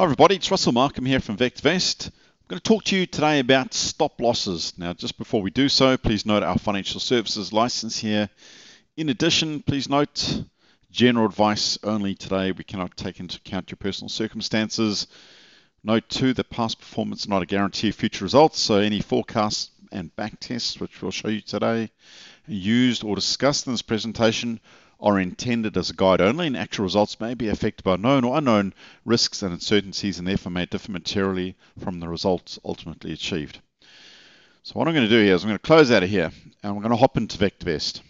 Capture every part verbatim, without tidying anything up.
Hi everybody, it's Russell Markham here from VectorVest. I'm going to talk to you today about stop losses. Now, just before we do so, please note our financial services license here. In addition, please note general advice only today. We cannot take into account your personal circumstances. Note too that past performance is not a guarantee of future results, so any forecasts and back tests which we'll show you today, used or discussed in this presentation, are intended as a guide only, and actual results may be affected by known or unknown risks and uncertainties, and therefore may differ materially from the results ultimately achieved. So what I'm going to do here is I'm going to close out of here, and we're going to hop into VectorVest.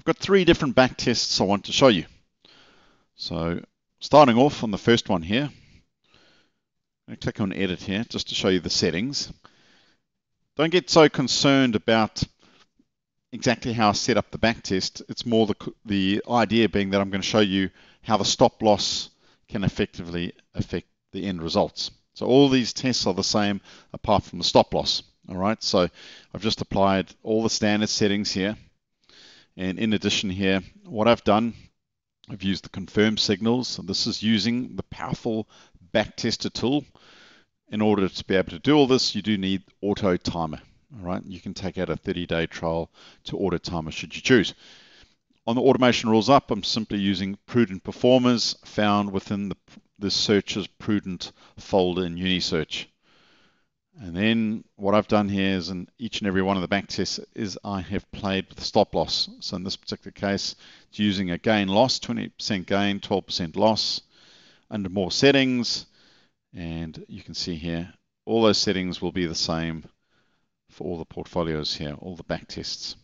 I've got three different back tests I want to show you. So starting off on the first one here, I'm going to click on Edit here just to show you the settings. Don't get so concerned about exactly how I set up the back test. It's more the, the idea being that I'm going to show you how the stop loss can effectively affect the end results. So all these tests are the same apart from the stop loss. All right, so I've just applied all the standard settings here. And in addition here, what I've done, I've used the confirm signals. So this is using the powerful back tester tool. In order to be able to do all this, you do need AutoTimer. All right, you can take out a thirty day trial to AutoTimer should you choose. On the automation rules up, I'm simply using Prudent Performers found within the, the searches Prudent folder in Unisearch. And then what I've done here is in each and every one of the back tests is I have played with the stop loss. So in this particular case, it's using a gain loss, twenty percent gain, twelve percent loss, under more settings. And you can see here, all those settings will be the same for all the portfolios here, all the back tests.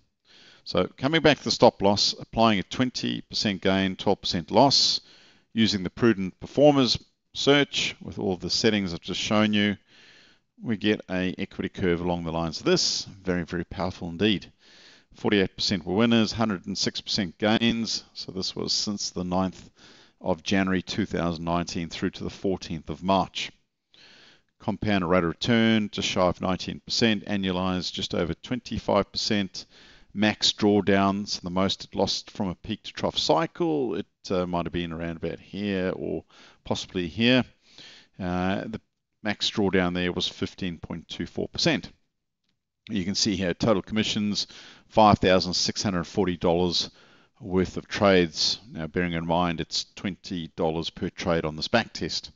So coming back to the stop loss, applying a twenty percent gain, twelve percent loss, using the Prudent Performers search with all the settings I've just shown you, we get a equity curve along the lines of this. Very, very powerful indeed. forty-eight percent were winners, one hundred six percent gains. So this was since the ninth of January two thousand nineteen through to the fourteenth of March. Compound rate of return just shy of nineteen percent, annualized just over twenty-five percent, max drawdowns, so the most it lost from a peak to trough cycle, it uh, might have been around about here or possibly here. Uh, the max drawdown there was fifteen point two four percent. You can see here total commissions, five thousand six hundred forty dollars worth of trades. Now bearing in mind it's twenty dollars per trade on this back test.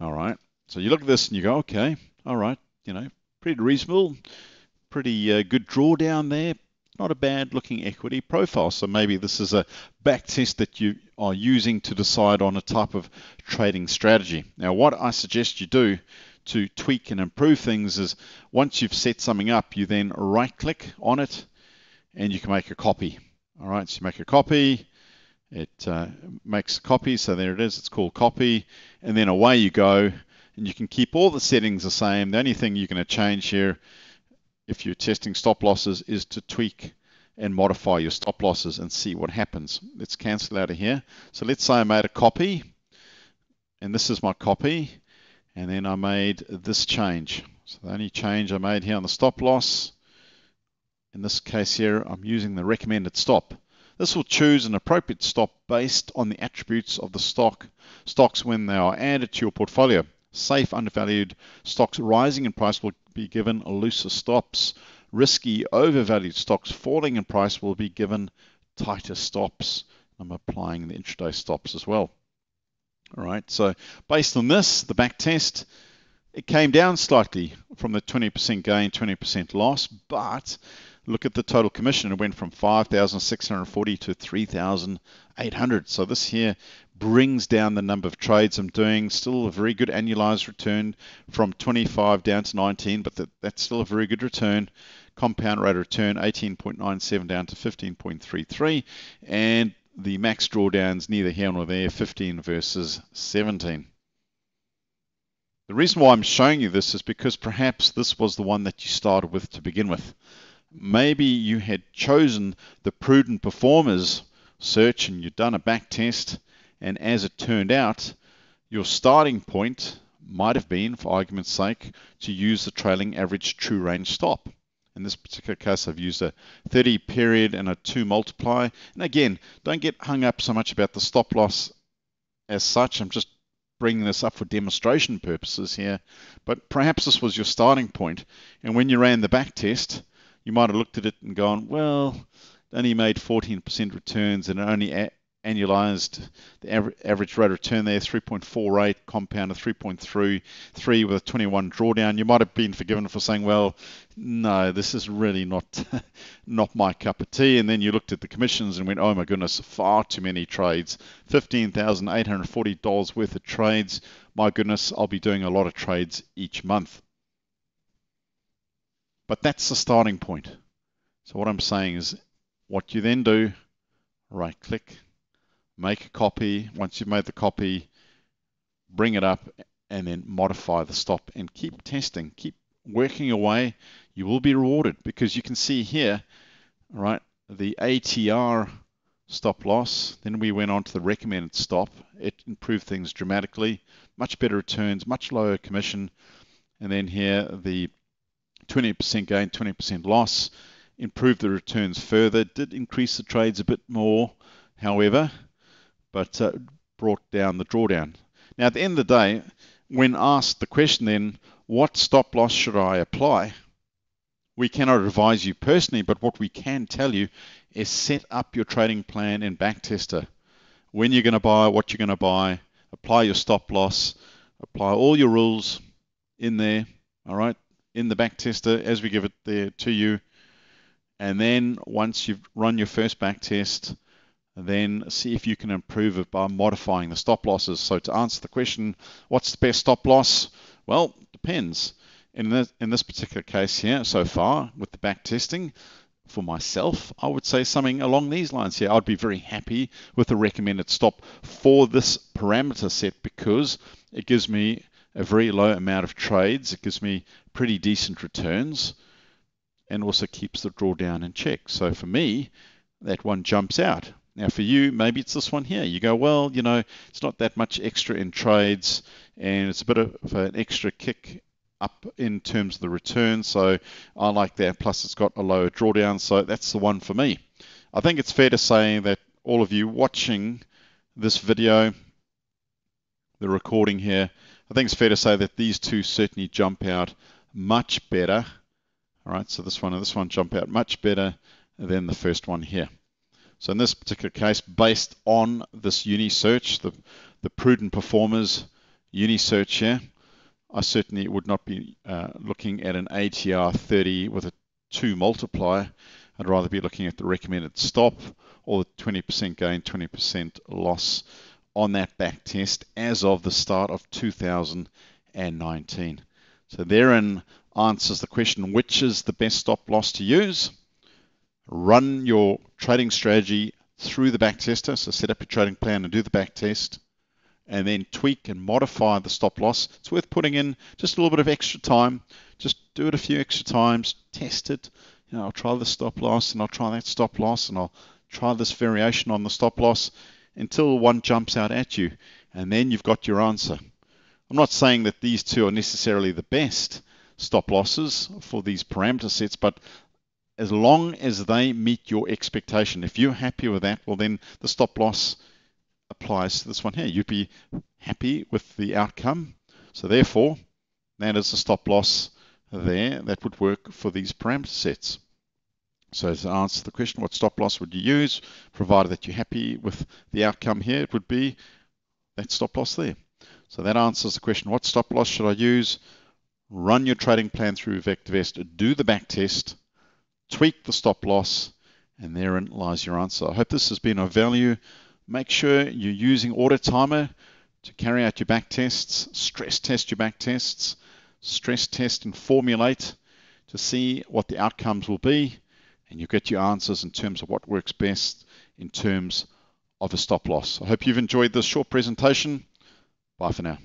All right. So you look at this and you go, okay, all right, you know, pretty reasonable, pretty uh, good drawdown there, not a bad looking equity profile. So maybe this is a back test that you are using to decide on a type of trading strategy. Now, what I suggest you do to tweak and improve things is once you've set something up, you then right click on it and you can make a copy. All right, so you make a copy. It uh, makes a copy. So there it is. It's called copy. And then away you go. And you can keep all the settings the same. The only thing you're going to change here, if you're testing stop losses, is to tweak and modify your stop losses and see what happens. Let's cancel out of here. So let's say I made a copy, and this is my copy, and then I made this change. So the only change I made here on the stop loss, in this case here, I'm using the recommended stop. This will choose an appropriate stop based on the attributes of the stock stocks when they are added to your portfolio. Safe, undervalued stocks rising in price will be given looser stops. Risky, overvalued stocks falling in price will be given tighter stops. I'm applying the intraday stops as well. All right, so based on this, the back test, it came down slightly from the twenty percent gain, twenty percent loss, but look at the total commission. It went from five thousand six hundred forty to three thousand eight hundred. So this here brings down the number of trades I'm doing. Still a very good annualized return from twenty-five down to nineteen, but that, that's still a very good return. Compound rate of return, eighteen point nine seven down to fifteen point three three. And the max drawdowns, neither here nor there, fifteen versus seventeen. The reason why I'm showing you this is because perhaps this was the one that you started with to begin with. Maybe you had chosen the Prudent Performers search and you'd done a back test, and as it turned out, your starting point might have been, for argument's sake, to use the trailing average true range stop. In this particular case, I've used a thirty period and a two multiply. And again, don't get hung up so much about the stop loss as such. I'm just bringing this up for demonstration purposes here, but perhaps this was your starting point, and when you ran the back test, you might have looked at it and gone, well, it only made fourteen percent returns and it only annualized the average, average rate of return there, three point four eight compound of three point three three with a twenty-one drawdown. You might have been forgiven for saying, well, no, this is really not not my cup of tea. And then you looked at the commissions and went, oh my goodness, far too many trades, fifteen thousand eight hundred forty dollars worth of trades. My goodness, I'll be doing a lot of trades each month. But that's the starting point. So what I'm saying is, what you then do, right click, make a copy. Once you've made the copy, bring it up and then modify the stop and keep testing, keep working away. You will be rewarded because you can see here, right, the A T R stop loss. Then we went on to the recommended stop. It improved things dramatically, much better returns, much lower commission. And then here, the twenty percent gain, twenty percent loss, improved the returns further, did increase the trades a bit more, however, but uh, brought down the drawdown. Now, at the end of the day, when asked the question then, what stop loss should I apply? We cannot advise you personally, but what we can tell you is set up your trading plan in Backtester. When you're going to buy, what you're going to buy, apply your stop loss, apply all your rules in there, all right, in the Backtester as we give it there to you. And then once you've run your first backtest, then see if you can improve it by modifying the stop losses. So to answer the question, what's the best stop loss? Well, it depends. In this, in this particular case here, so far with the back testing, for myself, I would say something along these lines here. I'd be very happy with the recommended stop for this parameter set because it gives me a very low amount of trades. It gives me pretty decent returns and also keeps the drawdown in check. So for me, that one jumps out. Now for you, maybe it's this one here. You go, well, you know, it's not that much extra in trades and it's a bit of an extra kick up in terms of the return. So I like that. Plus it's got a lower drawdown. So that's the one for me. I think it's fair to say that all of you watching this video, the recording here, I think it's fair to say that these two certainly jump out much better. All right, so this one and this one jump out much better than the first one here. So in this particular case, based on this Unisearch, the, the Prudent Performers Unisearch here, I certainly would not be uh, looking at an A T R thirty with a two multiplier. I'd rather be looking at the recommended stop or the twenty percent gain, twenty percent loss on that back test as of the start of two thousand nineteen. So therein answers the question, which is the best stop loss to use? Run your trading strategy through the backtester, so set up your trading plan and do the backtest, and then tweak and modify the stop loss. It's worth putting in just a little bit of extra time. Just do it a few extra times, test it. You know, I'll try this stop loss, and I'll try that stop loss, and I'll try this variation on the stop loss until one jumps out at you, and then you've got your answer. I'm not saying that these two are necessarily the best stop losses for these parameter sets, but as long as they meet your expectation. If you're happy with that, well then the stop loss applies to this one here. You'd be happy with the outcome. So therefore, that is the stop loss there that would work for these parameter sets. So to answer the question, what stop loss would you use? Provided that you're happy with the outcome here, it would be that stop loss there. So that answers the question, what stop loss should I use? Run your trading plan through VectorVest, do the back test, tweak the stop loss, and therein lies your answer. I hope this has been of value. Make sure you're using AutoTimer to carry out your back tests, stress test your back tests, stress test and formulate to see what the outcomes will be, and you get your answers in terms of what works best in terms of a stop loss. I hope you've enjoyed this short presentation. Bye for now.